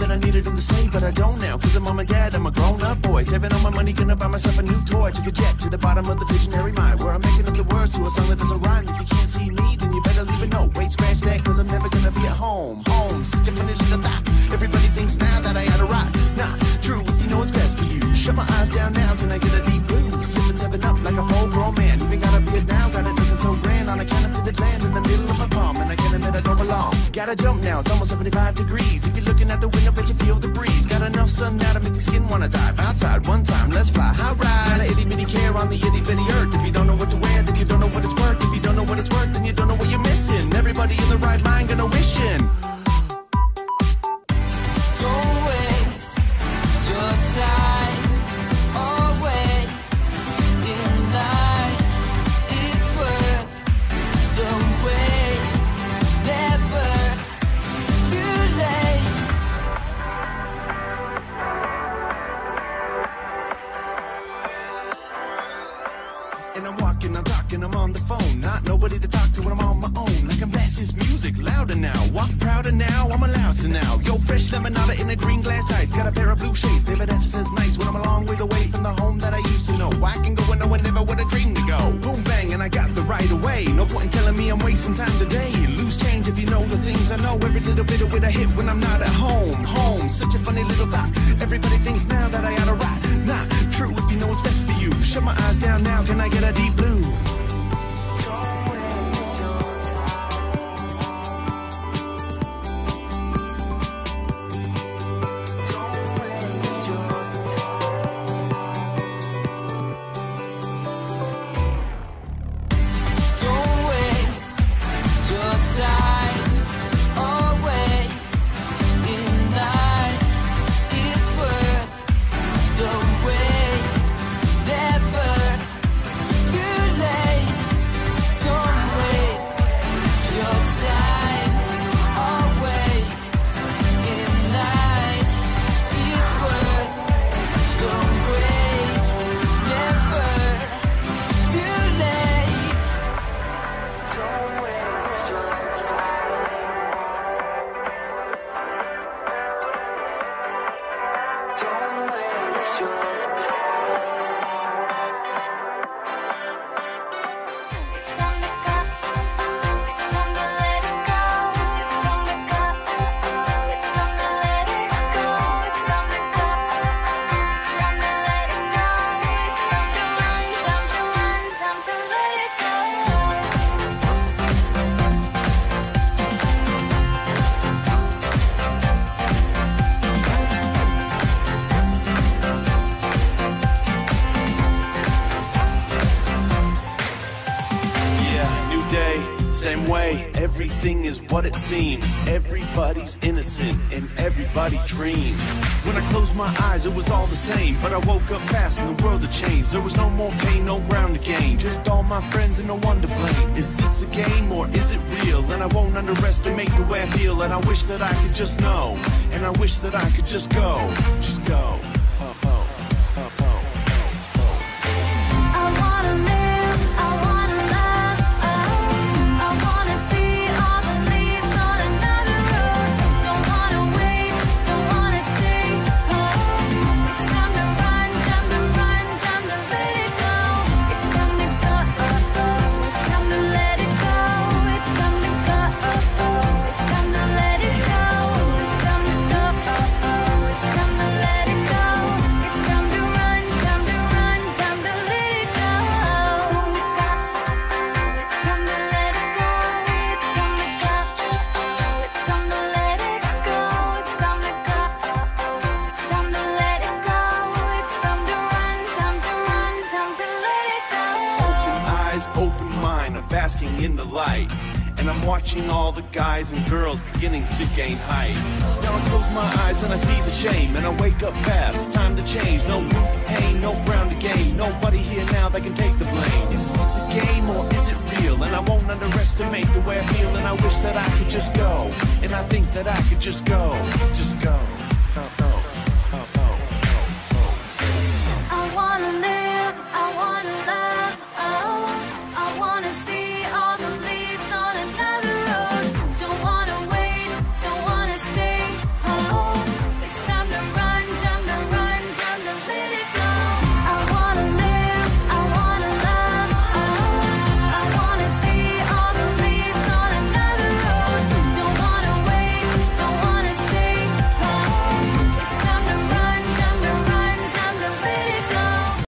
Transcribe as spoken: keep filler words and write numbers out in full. that I needed them to say, but I don't now. Cause I'm mom and dad, I'm a grown-up boy. Saving all my money, gonna buy myself a new toy. Took a jet to the bottom of the visionary mind, where I'm making up the words to a song that doesn't rhyme. If you can't see me, then you better leave a note. Wait, scratch that, cause I'm never gonna be at home. Home, such a funny little thought. Everybody thinks now that I gotta rock. Nah, true, if you know what's best for you. Shut my eyes down now, can I get a deep blue? Sippin' seven up like a whole grown man. Even got a beard now, got it looking so grand. On account of the land in the middle of my palm, and I can't admit I don't belong. Gotta jump now, it's almost seventy-five degrees. If you're looking out the window, bet you feel the breeze. Got enough sun now to make your skin wanna dive. Outside one time, let's fly high rise. Not an itty bitty care on the itty bitty earth. If you don't know what to wear, then you don't know what it's worth. If you don't know what it's worth, then you don't know what you're missing. Everybody in the right mind gonna wish in. Don't waste your time. Away in life, it's worth the wait. Never too late. And I'm walking, I'm talking, I'm on the phone. Not nobody to talk to when I'm on my own. Like I'm blasting music louder now. Walk prouder now, I'm allowed to now. Yo, fresh lemonade in a green glass ice. Got a pair of blue shades, David F says nice. When I'm a long ways away from the home that I used to know, I can go where no one ever would have dreamed to go. Boom, bang, and I got the right away. No point in telling me I'm wasting time today. Lose change if you know the things I know. Every little bit of it I hit when I'm not at home. Home, such a funny little thought. Everybody thinks now that I gotta rock. Nah, true, if you know what's best for you. Shut my eyes down now, can I get a deep blue? Same way, everything is what it seems. Everybody's innocent and everybody dreams. When I closed my eyes, it was all the same. But I woke up fast and the world had changed. There was no more pain, no ground to gain. Just all my friends and no one to blame. Is this a game or is it real? And I won't underestimate the way I feel. And I wish that I could just know. And I wish that I could just go. Just go. Basking in the light, and I'm watching all the guys and girls beginning to gain height. Now I close my eyes and I see the shame, and I wake up fast. Time to change. No room for pain, no ground to gain. Nobody here now that can take the blame. Is this a game or is it real? And I won't underestimate the way I feel. And I wish that I could just go, and I think that I could just go, just go.